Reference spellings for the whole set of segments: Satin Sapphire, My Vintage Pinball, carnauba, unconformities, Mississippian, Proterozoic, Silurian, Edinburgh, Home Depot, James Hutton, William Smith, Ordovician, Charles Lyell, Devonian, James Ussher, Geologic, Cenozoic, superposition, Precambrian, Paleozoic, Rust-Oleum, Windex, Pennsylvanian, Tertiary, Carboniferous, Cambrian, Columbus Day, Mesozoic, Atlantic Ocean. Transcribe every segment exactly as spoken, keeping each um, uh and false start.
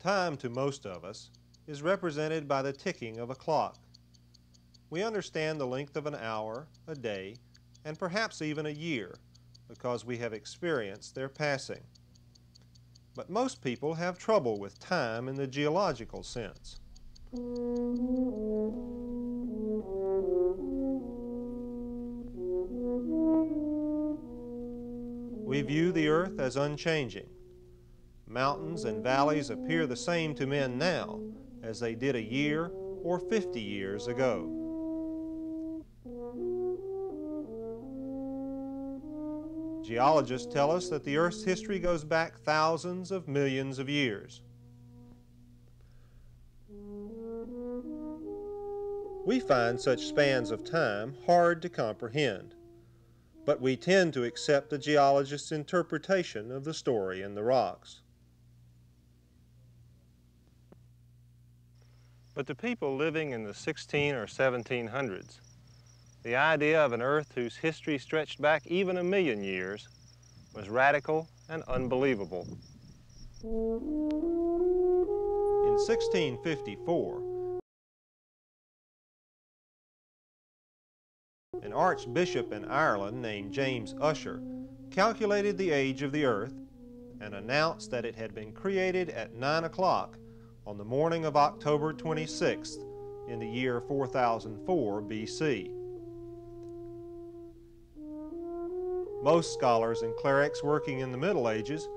Time to most of us is represented by the ticking of a clock. We understand the length of an hour, a day, and perhaps even a year because we have experienced their passing. But most people have trouble with time in the geological sense. We view the earth as unchanging. Mountains and valleys appear the same to men now as they did a year or fifty years ago. Geologists tell us that the Earth's history goes back thousands of millions of years. We find such spans of time hard to comprehend, but we tend to accept the geologist's interpretation of the story in the rocks. But the people living in the sixteen or seventeen hundreds, the idea of an Earth whose history stretched back even a million years was radical and unbelievable. In sixteen fifty-four, an archbishop in Ireland named James Ussher calculated the age of the Earth and announced that it had been created at nine o'clock on the morning of October twenty-sixth in the year four thousand four B C. Most scholars and clerics working in the Middle Ages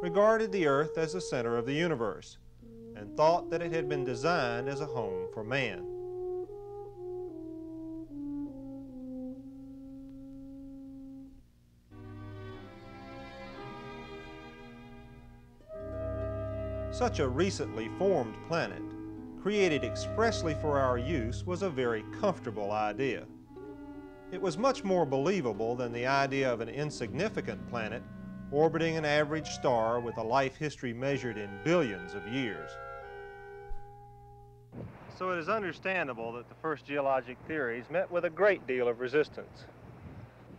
regarded the Earth as the center of the universe and thought that it had been designed as a home for man. Such a recently formed planet, created expressly for our use, was a very comfortable idea. It was much more believable than the idea of an insignificant planet orbiting an average star with a life history measured in billions of years. So it is understandable that the first geologic theories met with a great deal of resistance.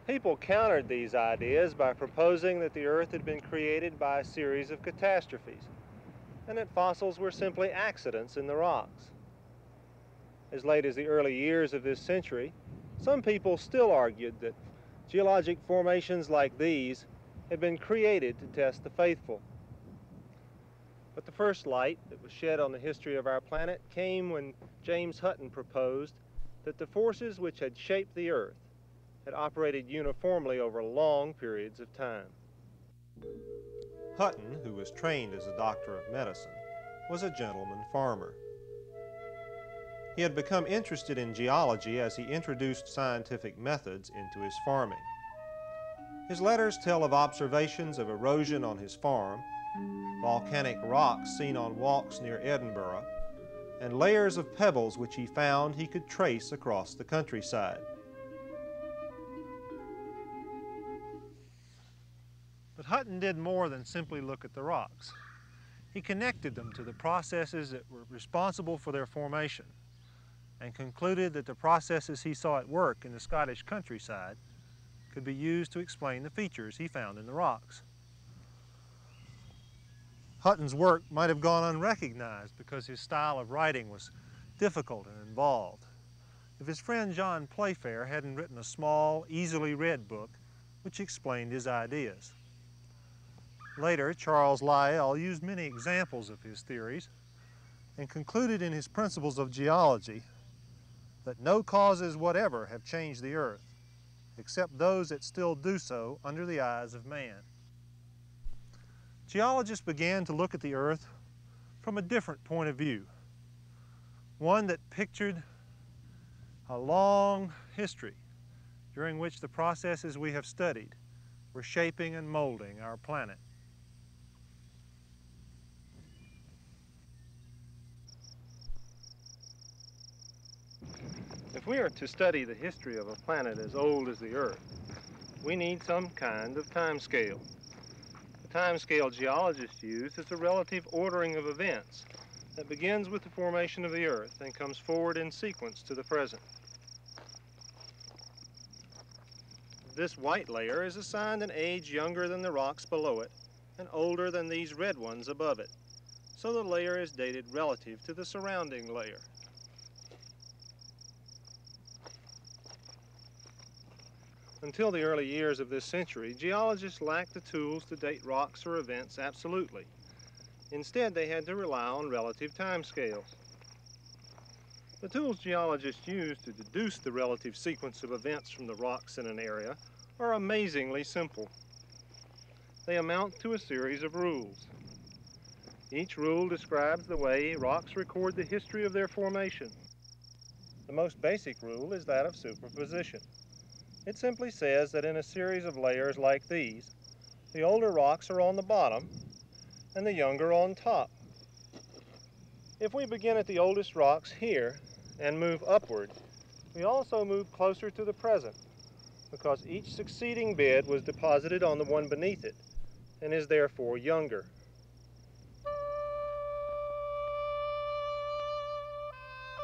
People countered these ideas by proposing that the Earth had been created by a series of catastrophes, and that fossils were simply accidents in the rocks. As late as the early years of this century, some people still argued that geologic formations like these had been created to test the faithful. But the first light that was shed on the history of our planet came when James Hutton proposed that the forces which had shaped the Earth had operated uniformly over long periods of time. Hutton, who was trained as a doctor of medicine, was a gentleman farmer. He had become interested in geology as he introduced scientific methods into his farming. His letters tell of observations of erosion on his farm, volcanic rocks seen on walks near Edinburgh, and layers of pebbles which he found he could trace across the countryside. But Hutton did more than simply look at the rocks. He connected them to the processes that were responsible for their formation, and concluded that the processes he saw at work in the Scottish countryside could be used to explain the features he found in the rocks. Hutton's work might have gone unrecognized because his style of writing was difficult and involved. If his friend John Playfair hadn't written a small, easily read book which explained his ideas. Later, Charles Lyell used many examples of his theories and concluded in his Principles of Geology that no causes whatever have changed the Earth, except those that still do so under the eyes of man. Geologists began to look at the Earth from a different point of view, one that pictured a long history during which the processes we have studied were shaping and molding our planet. If we are to study the history of a planet as old as the Earth, we need some kind of time scale. The time scale geologists use is a relative ordering of events that begins with the formation of the Earth and comes forward in sequence to the present. This white layer is assigned an age younger than the rocks below it and older than these red ones above it, so the layer is dated relative to the surrounding layer. Until the early years of this century, geologists lacked the tools to date rocks or events absolutely. Instead, they had to rely on relative timescales. The tools geologists use to deduce the relative sequence of events from the rocks in an area are amazingly simple. They amount to a series of rules. Each rule describes the way rocks record the history of their formation. The most basic rule is that of superposition. It simply says that in a series of layers like these, the older rocks are on the bottom and the younger on top. If we begin at the oldest rocks here and move upward, we also move closer to the present because each succeeding bed was deposited on the one beneath it and is therefore younger.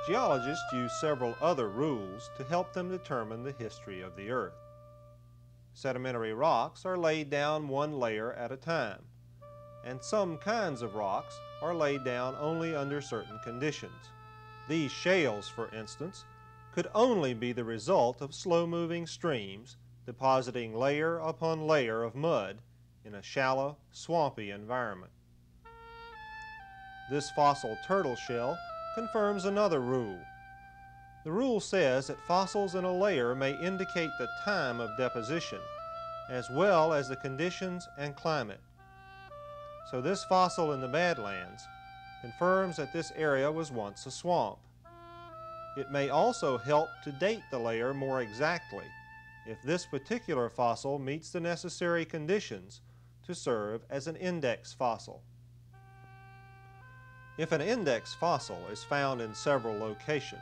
Geologists use several other rules to help them determine the history of the Earth. Sedimentary rocks are laid down one layer at a time, and some kinds of rocks are laid down only under certain conditions. These shales, for instance, could only be the result of slow-moving streams depositing layer upon layer of mud in a shallow, swampy environment. This fossil turtle shell confirms another rule. The rule says that fossils in a layer may indicate the time of deposition, as well as the conditions and climate. So this fossil in the Badlands confirms that this area was once a swamp. It may also help to date the layer more exactly if this particular fossil meets the necessary conditions to serve as an index fossil. If an index fossil is found in several locations,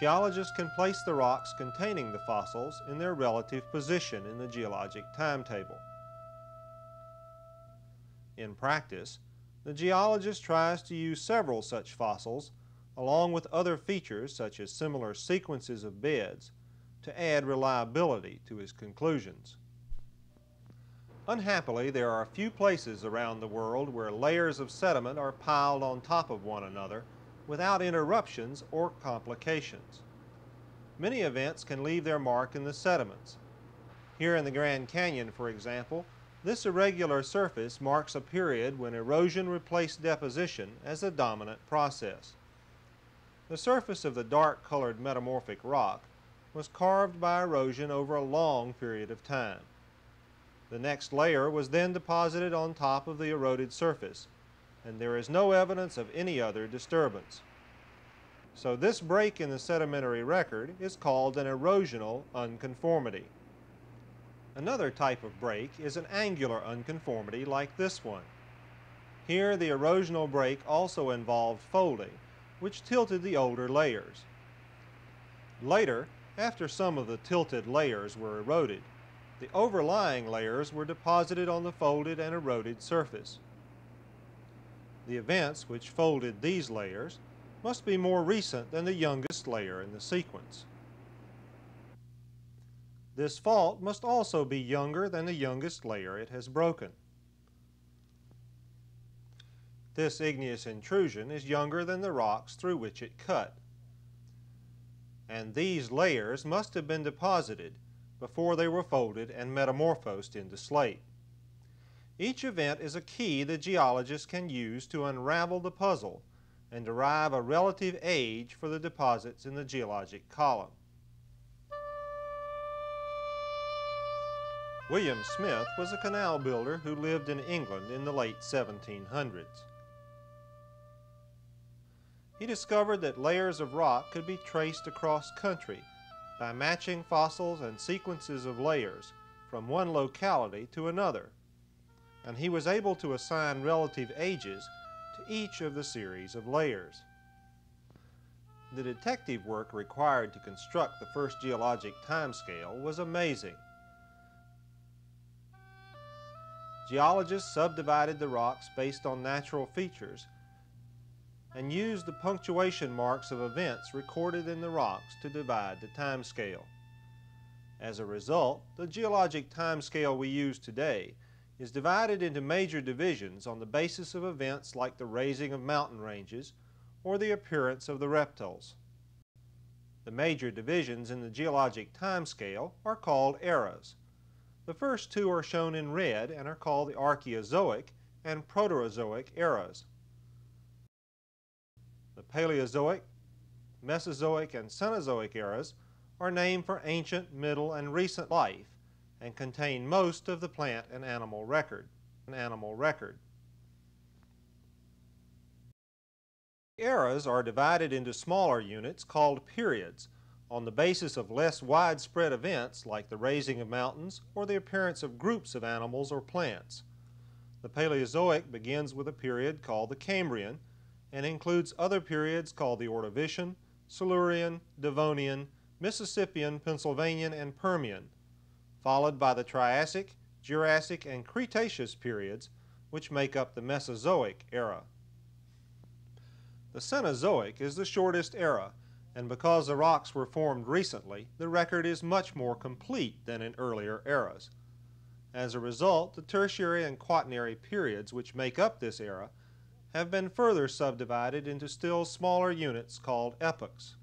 geologists can place the rocks containing the fossils in their relative position in the geologic timetable. In practice, the geologist tries to use several such fossils, along with other features such as similar sequences of beds, to add reliability to his conclusions. Unhappily, there are few places around the world where layers of sediment are piled on top of one another without interruptions or complications. Many events can leave their mark in the sediments. Here in the Grand Canyon, for example, this irregular surface marks a period when erosion replaced deposition as the dominant process. The surface of the dark-colored metamorphic rock was carved by erosion over a long period of time. The next layer was then deposited on top of the eroded surface, and there is no evidence of any other disturbance. So this break in the sedimentary record is called an erosional unconformity. Another type of break is an angular unconformity like this one. Here the erosional break also involved folding, which tilted the older layers. Later, after some of the tilted layers were eroded, the overlying layers were deposited on the folded and eroded surface. The events which folded these layers must be more recent than the youngest layer in the sequence. This fault must also be younger than the youngest layer it has broken. This igneous intrusion is younger than the rocks through which it cut. And these layers must have been deposited before they were folded and metamorphosed into slate. Each event is a key the geologist can use to unravel the puzzle and derive a relative age for the deposits in the geologic column. William Smith was a canal builder who lived in England in the late seventeen hundreds. He discovered that layers of rock could be traced across country by matching fossils and sequences of layers from one locality to another, and he was able to assign relative ages to each of the series of layers. The detective work required to construct the first geologic timescale was amazing. Geologists subdivided the rocks based on natural features and used the punctuation marks of events recorded in the rocks to divide the timescale. As a result, the geologic timescale we use today is divided into major divisions on the basis of events like the raising of mountain ranges or the appearance of the reptiles. The major divisions in the geologic time scale are called eras. The first two are shown in red and are called the Archaeozoic and Proterozoic eras. The Paleozoic, Mesozoic, and Cenozoic eras are named for ancient, middle, and recent life and contain most of the plant and animal record. An animal record. Eras are divided into smaller units called periods on the basis of less widespread events like the raising of mountains or the appearance of groups of animals or plants. The Paleozoic begins with a period called the Cambrian and includes other periods called the Ordovician, Silurian, Devonian, Mississippian, Pennsylvanian, and Permian, followed by the Triassic, Jurassic, and Cretaceous periods, which make up the Mesozoic era. The Cenozoic is the shortest era, and because the rocks were formed recently, the record is much more complete than in earlier eras. As a result, the Tertiary and Quaternary periods, which make up this era, have been further subdivided into still smaller units called epochs.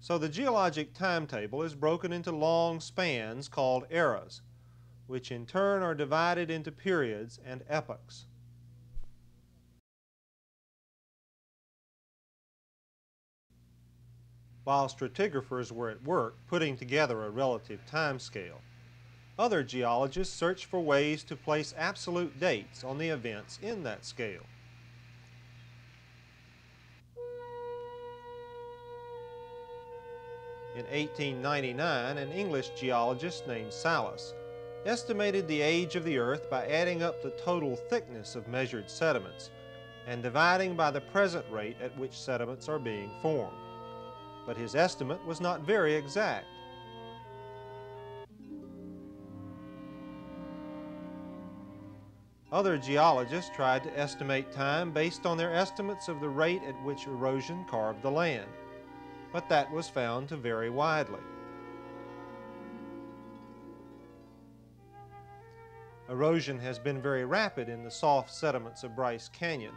So the geologic timetable is broken into long spans called eras, which in turn are divided into periods and epochs. While stratigraphers were at work putting together a relative time scale, other geologists searched for ways to place absolute dates on the events in that scale. In eighteen ninety-nine, an English geologist named Salas estimated the age of the Earth by adding up the total thickness of measured sediments and dividing by the present rate at which sediments are being formed. But his estimate was not very exact. Other geologists tried to estimate time based on their estimates of the rate at which erosion carved the land, but that was found to vary widely. Erosion has been very rapid in the soft sediments of Bryce Canyon,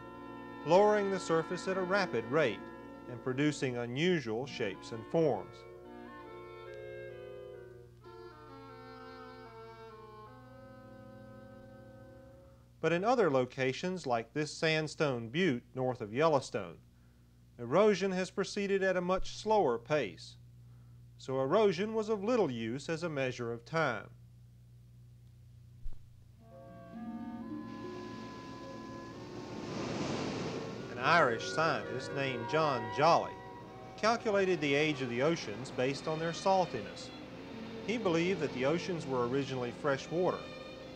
lowering the surface at a rapid rate and producing unusual shapes and forms. But in other locations, like this sandstone butte north of Yellowstone, erosion has proceeded at a much slower pace, so erosion was of little use as a measure of time. An Irish scientist named John Joly calculated the age of the oceans based on their saltiness. He believed that the oceans were originally fresh water,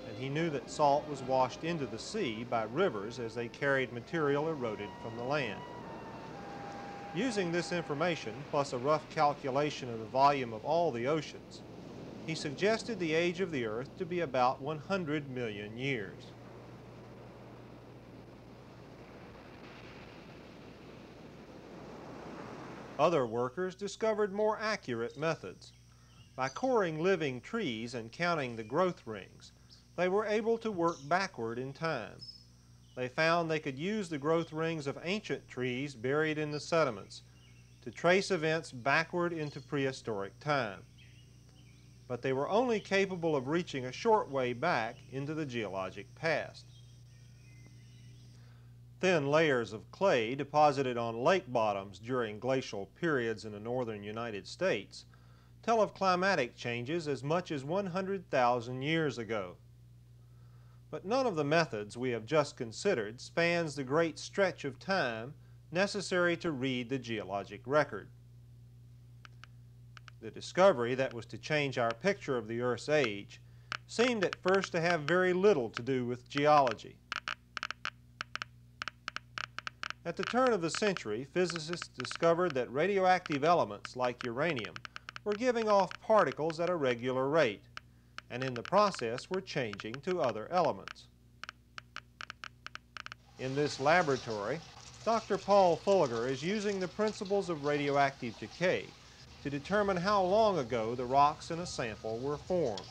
and he knew that salt was washed into the sea by rivers as they carried material eroded from the land. Using this information, plus a rough calculation of the volume of all the oceans, he suggested the age of the Earth to be about one hundred million years. Other workers discovered more accurate methods. By coring living trees and counting the growth rings, they were able to work backward in time. They found they could use the growth rings of ancient trees buried in the sediments to trace events backward into prehistoric time. But they were only capable of reaching a short way back into the geologic past. Thin layers of clay deposited on lake bottoms during glacial periods in the northern United States tell of climatic changes as much as one hundred thousand years ago. But none of the methods we have just considered spans the great stretch of time necessary to read the geologic record. The discovery that was to change our picture of the Earth's age seemed at first to have very little to do with geology. At the turn of the century, physicists discovered that radioactive elements like uranium were giving off particles at a regular rate, and in the process were changing to other elements. In this laboratory, Doctor Paul Fuller is using the principles of radioactive decay to determine how long ago the rocks in a sample were formed.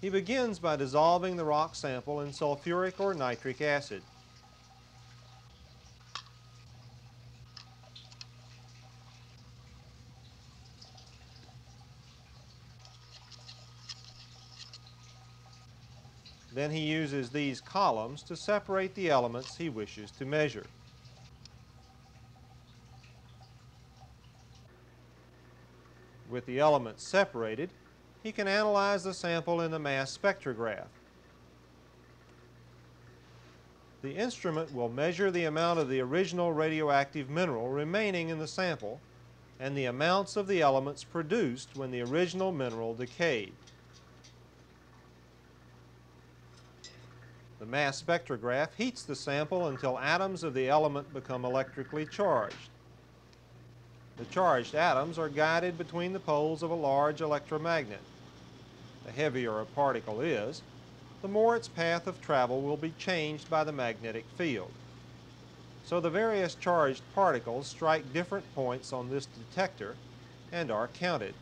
He begins by dissolving the rock sample in sulfuric or nitric acid. Then he uses these columns to separate the elements he wishes to measure. With the elements separated, he can analyze the sample in the mass spectrograph. The instrument will measure the amount of the original radioactive mineral remaining in the sample and the amounts of the elements produced when the original mineral decayed. The mass spectrograph heats the sample until atoms of the element become electrically charged. The charged atoms are guided between the poles of a large electromagnet. The heavier a particle is, the more its path of travel will be changed by the magnetic field. So the various charged particles strike different points on this detector and are counted.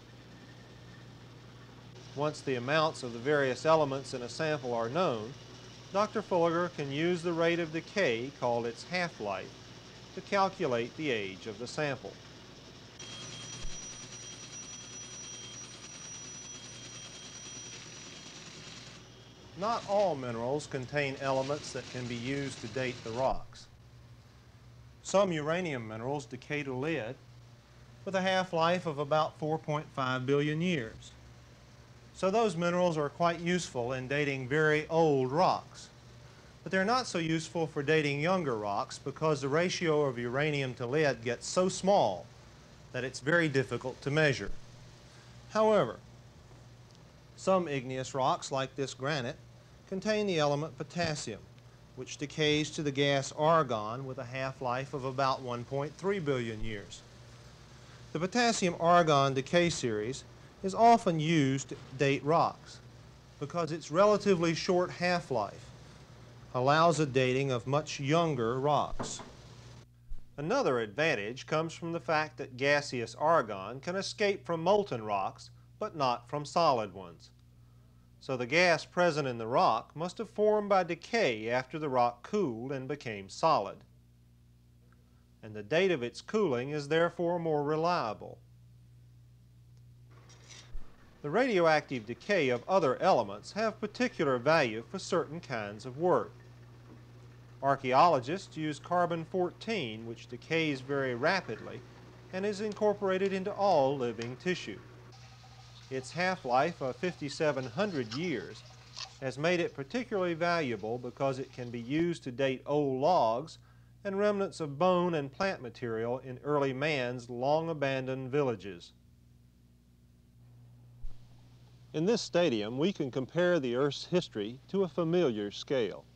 Once the amounts of the various elements in a sample are known, Doctor Fuller can use the rate of decay, called its half-life, to calculate the age of the sample. Not all minerals contain elements that can be used to date the rocks. Some uranium minerals decay to lead with a half-life of about four point five billion years. So those minerals are quite useful in dating very old rocks. But they're not so useful for dating younger rocks because the ratio of uranium to lead gets so small that it's very difficult to measure. However, some igneous rocks, like this granite, contain the element potassium, which decays to the gas argon with a half-life of about one point three billion years. The potassium-argon decay series is often used to date rocks because its relatively short half-life allows a dating of much younger rocks. Another advantage comes from the fact that gaseous argon can escape from molten rocks but not from solid ones. So the gas present in the rock must have formed by decay after the rock cooled and became solid. And the date of its cooling is therefore more reliable. The radioactive decay of other elements have particular value for certain kinds of work. Archaeologists use carbon fourteen, which decays very rapidly and is incorporated into all living tissue. Its half-life of fifty-seven hundred years has made it particularly valuable because it can be used to date old logs and remnants of bone and plant material in early man's long-abandoned villages. In this stadium, we can compare the Earth's history to a familiar scale.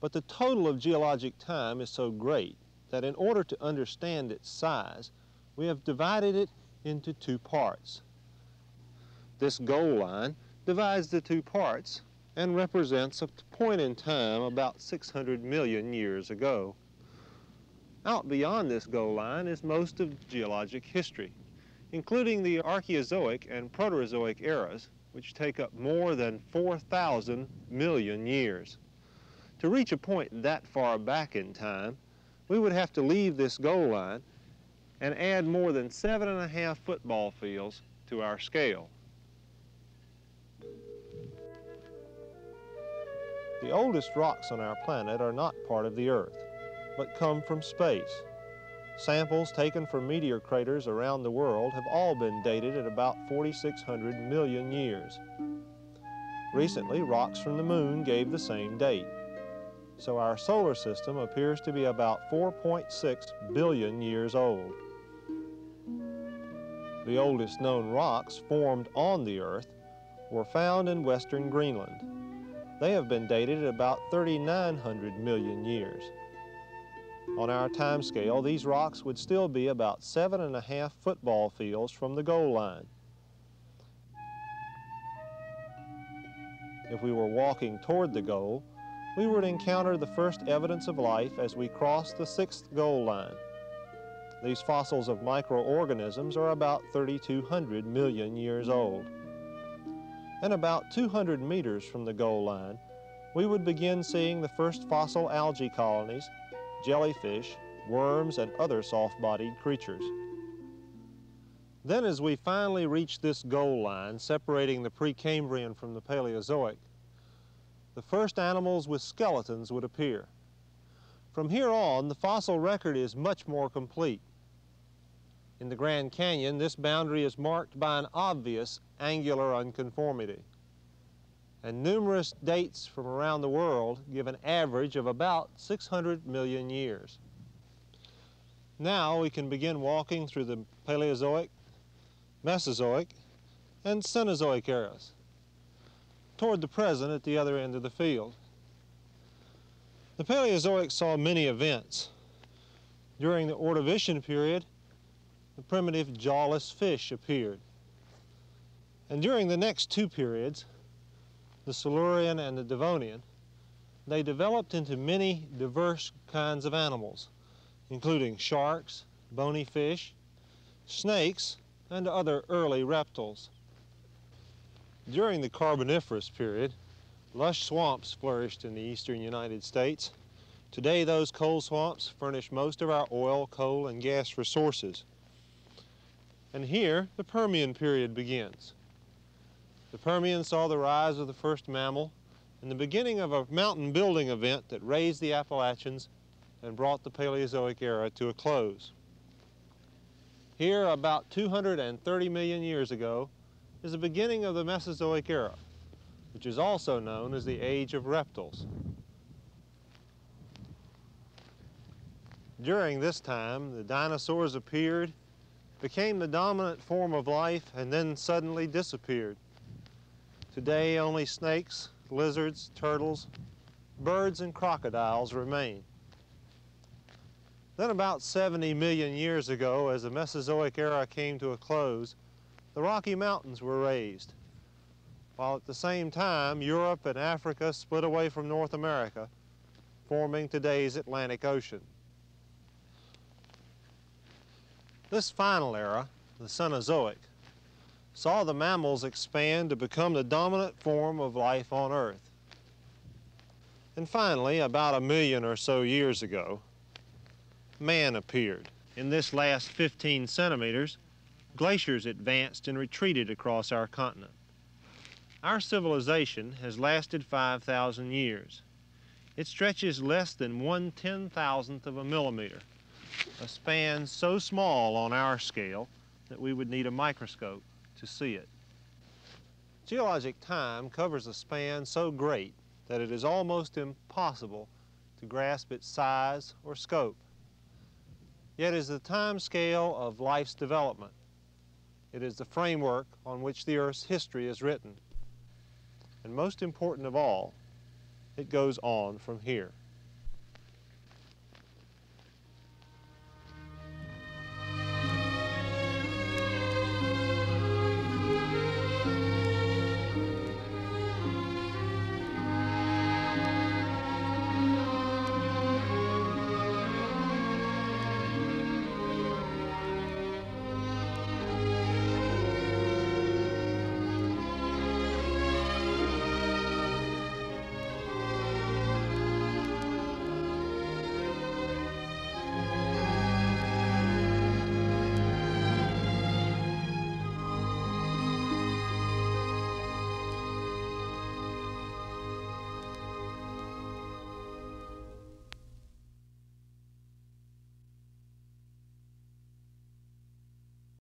But the total of geologic time is so great that in order to understand its size, we have divided it into two parts. This goal line divides the two parts and represents a point in time about six hundred million years ago. Out beyond this goal line is most of geologic history, including the Archaeozoic and Proterozoic eras, which take up more than four thousand million years. To reach a point that far back in time, we would have to leave this goal line and add more than seven and a half football fields to our scale. The oldest rocks on our planet are not part of the Earth, but come from space. Samples taken from meteor craters around the world have all been dated at about forty-six hundred million years. Recently, rocks from the moon gave the same date. So our solar system appears to be about four point six billion years old. The oldest known rocks formed on the Earth were found in western Greenland. They have been dated at about thirty-nine hundred million years. On our time scale, these rocks would still be about seven and a half football fields from the goal line. if we were walking toward the goal, we would encounter the first evidence of life as we crossed the sixth goal line. These fossils of microorganisms are about thirty-two hundred million years old. And about two hundred meters from the goal line, we would begin seeing the first fossil algae colonies, jellyfish, worms, and other soft-bodied creatures. Then as we finally reach this goal line, separating the Precambrian from the Paleozoic, the first animals with skeletons would appear. From here on, the fossil record is much more complete. In the Grand Canyon, this boundary is marked by an obvious angular unconformity. And numerous dates from around the world give an average of about six hundred million years. Now we can begin walking through the Paleozoic, Mesozoic, and Cenozoic eras, toward the present at the other end of the field. The Paleozoic saw many events. During the Ordovician period, the primitive jawless fish appeared. And during the next two periods, the Silurian and the Devonian, they developed into many diverse kinds of animals, including sharks, bony fish, snakes, and other early reptiles. During the Carboniferous period, lush swamps flourished in the eastern United States. Today, those coal swamps furnish most of our oil, coal, and gas resources. And here, the Permian period begins. The Permian saw the rise of the first mammal and the beginning of a mountain building event that raised the Appalachians and brought the Paleozoic era to a close. Here, about two hundred thirty million years ago, is the beginning of the Mesozoic era, which is also known as the Age of Reptiles. During this time, the dinosaurs appeared, became the dominant form of life, and then suddenly disappeared. Today, only snakes, lizards, turtles, birds, and crocodiles remain. Then about seventy million years ago, as the Mesozoic era came to a close, the Rocky Mountains were raised, while at the same time, Europe and Africa split away from North America, forming today's Atlantic Ocean. This final era, the Cenozoic, saw the mammals expand to become the dominant form of life on Earth. And finally, about a million or so years ago, man appeared. In this last fifteen centimeters, glaciers advanced and retreated across our continent. Our civilization has lasted five thousand years. It stretches less than one ten-thousandth of a millimeter, a span so small on our scale that we would need a microscope to see it. Geologic time covers a span so great that it is almost impossible to grasp its size or scope. Yet it is the time scale of life's development. It is the framework on which the Earth's history is written. And most important of all, it goes on from here.